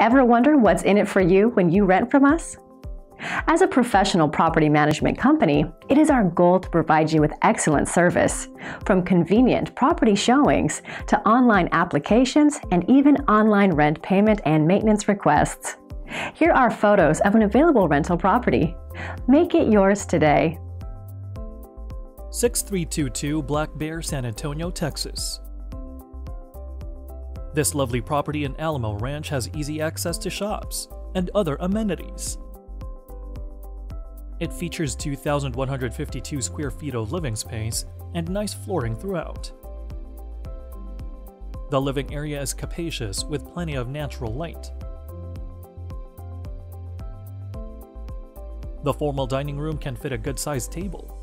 Ever wonder what's in it for you when you rent from us? As a professional property management company, it is our goal to provide you with excellent service, from convenient property showings to online applications and even online rent payment and maintenance requests. Here are photos of an available rental property. Make it yours today. 6322 Black Bear, San Antonio, Texas. This lovely property in Alamo Ranch has easy access to shops and other amenities. It features 2,152 square feet of living space and nice flooring throughout. The living area is capacious with plenty of natural light. The formal dining room can fit a good-sized table.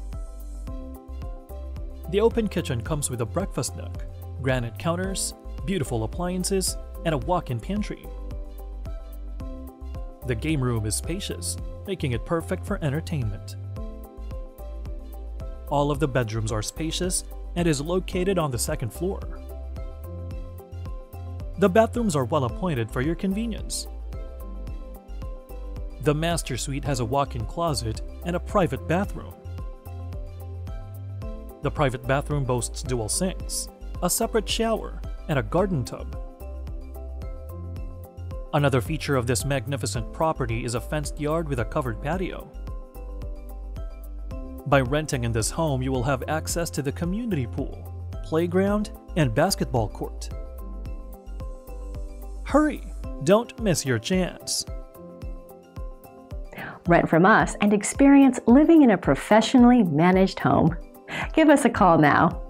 The open kitchen comes with a breakfast nook, granite counters, beautiful appliances, and a walk-in pantry. The game room is spacious, making it perfect for entertainment. All of the bedrooms are spacious and is located on the second floor. The bathrooms are well appointed for your convenience. The master suite has a walk-in closet and a private bathroom. The private bathroom boasts dual sinks, a separate shower, and a garden tub. Another feature of this magnificent property is a fenced yard with a covered patio. By renting in this home, you will have access to the community pool, playground, and basketball court. Hurry! Don't miss your chance! Rent from us and experience living in a professionally managed home. Give us a call now.